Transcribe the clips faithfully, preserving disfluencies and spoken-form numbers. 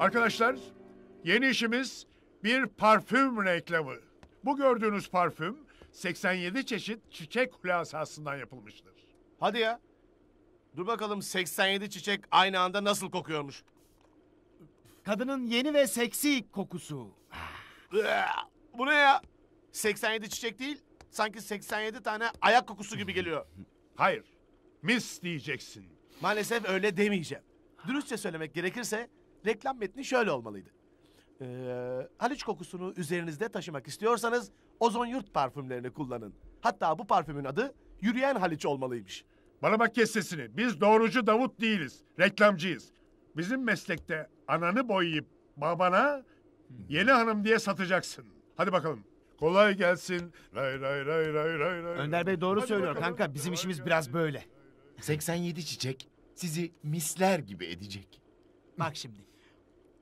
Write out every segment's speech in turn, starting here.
Arkadaşlar, yeni işimiz bir parfüm reklamı. Bu gördüğünüz parfüm seksen yedi çeşit çiçek hulasasından yapılmıştır. Hadi ya. Dur bakalım seksen yedi çiçek aynı anda nasıl kokuyormuş? Kadının yeni ve seksi kokusu. Bu ne ya? seksen yedi çiçek değil, sanki seksen yedi tane ayak kokusu gibi geliyor. Hayır, mis diyeceksin. Maalesef öyle demeyeceğim. Dürüstçe söylemek gerekirse reklam metni şöyle olmalıydı. Ee, Haliç kokusunu üzerinizde taşımak istiyorsanız Ozonyurt parfümlerini kullanın. Hatta bu parfümün adı Yürüyen Haliç olmalıymış. Bana bak, kes sesini. Biz doğrucu Davut değiliz, reklamcıyız. Bizim meslekte ananı boyayıp babana yeni hanım diye satacaksın. Hadi bakalım. Kolay gelsin. Ray ray ray ray ray ray. Önder Bey doğru Hadi söylüyor bakalım. Kanka. Bizim işimiz biraz böyle. seksen yedi çiçek sizi misler gibi edecek. Bak şimdi.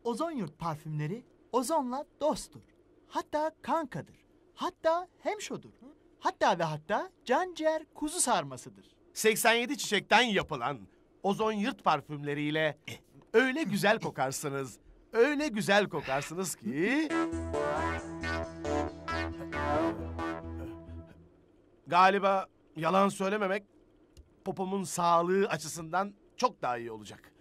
Ozonyurt parfümleri ozonla dosttur. Hatta kankadır. Hatta hemşodur. Hatta ve hatta canciğer kuzu sarmasıdır. seksen yedi çiçekten yapılan Ozonyurt parfümleriyle öyle güzel kokarsınız. Öyle güzel kokarsınız ki... Galiba yalan söylememek popomun sağlığı açısından çok daha iyi olacak.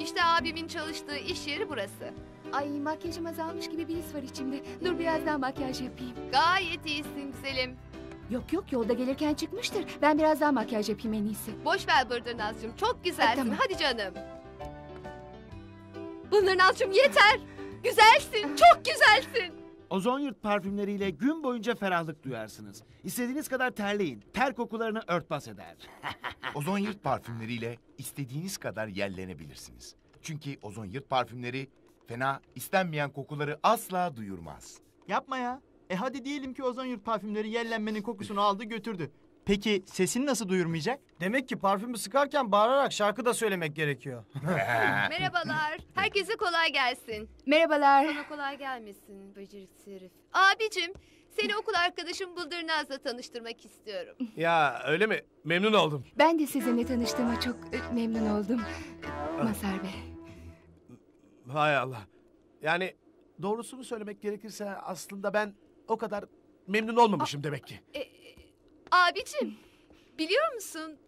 İşte abimin çalıştığı iş yeri burası. Ay, makyajım azalmış gibi bir his var içimde. Dur birazdan makyaj yapayım. Gayet iyisin güzelim. Yok yok, yolda gelirken çıkmıştır. Ben birazdan makyaj yapayım en iyisi. Boş ver Bıldırnaz'cığım, çok güzelsin. Ay, tamam. Hadi canım. Bıldırnaz'cığım yeter. Güzelsin, çok güzelsin. Ozonyurt parfümleriyle gün boyunca ferahlık duyarsınız. İstediğiniz kadar terleyin. Ter kokularını örtbas eder. Ozonyurt parfümleriyle istediğiniz kadar yellenebilirsiniz. Çünkü Ozonyurt parfümleri fena, istenmeyen kokuları asla duyurmaz. Yapma ya. E hadi diyelim ki Ozonyurt parfümleri yellenmenin kokusunu aldı götürdü. Peki sesini nasıl duyurmayacak? Demek ki parfümü sıkarken bağırarak şarkı da söylemek gerekiyor. Merhabalar. Herkese kolay gelsin. Merhabalar. Sana kolay gelmesin beceriksiz herif. Abicim, seni okul arkadaşım Bıldırnaz'la tanıştırmak istiyorum. Ya öyle mi? Memnun oldum. Ben de sizinle tanıştığıma çok memnun oldum. Mazhar Bey. Hay Allah. Yani doğrusunu söylemek gerekirse aslında ben o kadar memnun olmamışım A demek ki. E Abicim, biliyor musun?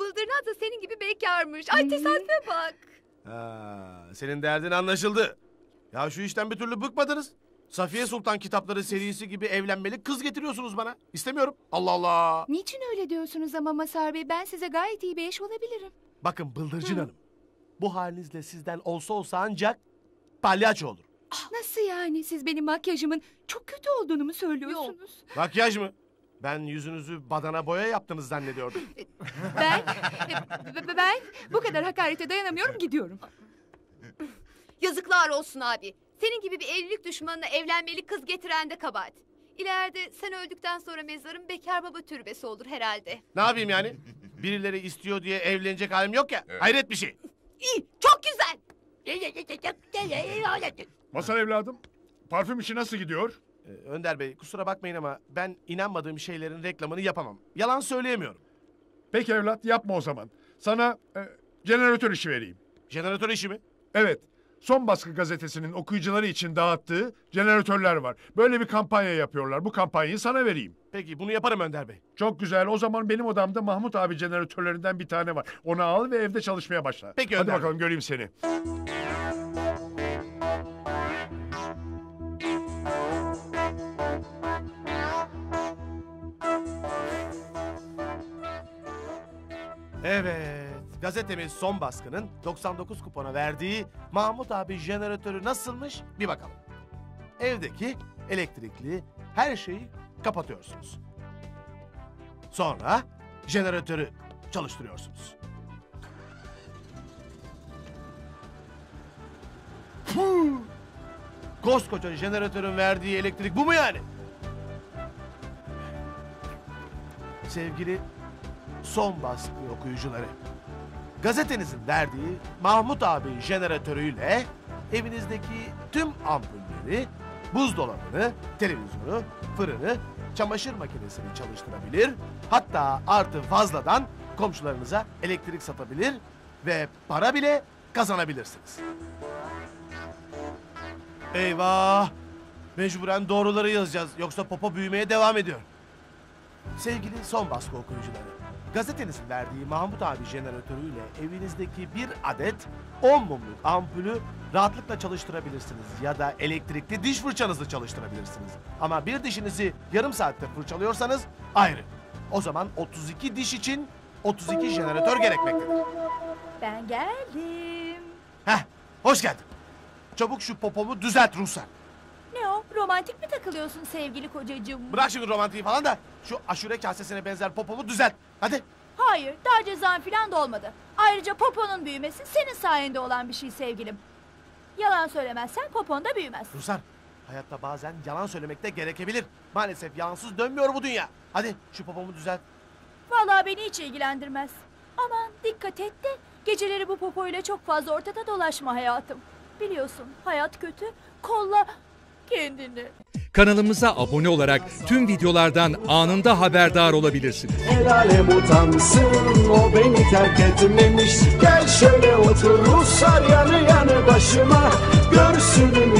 Bıldırnaz da senin gibi bekarmış. Ay tesadüfe bak. Ha, senin derdin anlaşıldı. Ya şu işten bir türlü bıkmadınız. Safiye Sultan kitapları serisi gibi evlenmeli kız getiriyorsunuz bana. İstemiyorum. Allah Allah. Niçin öyle diyorsunuz ama Mazhar Bey? Ben size gayet iyi bir eş olabilirim. Bakın Bıldırcın Hı. Hanım, bu halinizle sizden olsa olsa ancak palyaço olur. Nasıl yani? Siz benim makyajımın çok kötü olduğunu mu söylüyorsunuz? Yok. Makyaj mı? Ben yüzünüzü badana boya yaptınız zannediyordum. Ben, ben bu kadar hakarete dayanamıyorum, gidiyorum. Yazıklar olsun abi. Senin gibi bir evlilik düşmanına evlenmeli kız getiren de kabahat. İleride sen öldükten sonra mezarın bekar baba türbesi olur herhalde. Ne yapayım yani? Birileri istiyor diye evlenecek halim yok ya. Evet. Hayret bir şey. İyi, çok güzel. Mazhar evladım, parfüm işi nasıl gidiyor? Önder Bey, kusura bakmayın ama ben inanmadığım şeylerin reklamını yapamam. Yalan söyleyemiyorum. Peki evlat, yapma o zaman. Sana e, jeneratör işi vereyim. Jeneratör işi mi? Evet. Son Baskı Gazetesi'nin okuyucuları için dağıttığı jeneratörler var. Böyle bir kampanya yapıyorlar. Bu kampanyayı sana vereyim. Peki, bunu yaparım Önder Bey. Çok güzel. O zaman benim odamda Mahmut abi jeneratörlerinden bir tane var. Onu al ve evde çalışmaya başla. Peki Önder Bey. Hadi bakalım, göreyim seni. Evet, gazetemiz Son Baskı'nın doksan dokuz kupona verdiği Mahmut abi jeneratörü nasılmış bir bakalım. Evdeki elektrikli her şeyi kapatıyorsunuz. Sonra jeneratörü çalıştırıyorsunuz. Koskoca jeneratörün verdiği elektrik bu mu yani? Sevgili Son Baskı okuyucuları, gazetenizin verdiği Mahmut abi jeneratörüyle evinizdeki tüm ampulleri, buzdolabını, televizyonu, fırını, çamaşır makinesini çalıştırabilir, hatta artı fazladan komşularınıza elektrik satabilir ve para bile kazanabilirsiniz. Eyvah! Mecburen doğruları yazacağız, yoksa popo büyümeye devam ediyor. Sevgili Son Baskı okuyucuları, gazetenizin verdiği Mahmut abi jeneratörüyle evinizdeki bir adet on mumluk ampulü rahatlıkla çalıştırabilirsiniz ya da elektrikli diş fırçanızı çalıştırabilirsiniz. Ama bir dişinizi yarım saatte fırçalıyorsanız ayrı. O zaman otuz iki diş için otuz iki jeneratör gerekmektedir. Ben geldim. Heh, hoş geldin. Çabuk şu popomu düzelt Ruhsar. Ne o? Romantik mi takılıyorsun sevgili kocacığım? Bırak şimdi romantiği falan da şu aşure kasesine benzer popomu düzelt. Hadi. Hayır, daha cezan falan da olmadı. Ayrıca poponun büyümesi senin sayende olan bir şey sevgilim. Yalan söylemezsen popon da büyümez. Ruhsar, hayatta bazen yalan söylemek de gerekebilir. Maalesef yalansız dönmüyor bu dünya. Hadi şu popomu düzelt. Vallahi beni hiç ilgilendirmez. Aman dikkat et de geceleri bu popoyla çok fazla ortada dolaşma hayatım. Biliyorsun hayat kötü, kolla kendini. Kanalımıza abone olarak tüm videolardan anında haberdar olabilirsiniz. El alem utansın, o beni terk etmemiş. Gel şöyle otur Ruhsar yanı yanı başıma. Görsün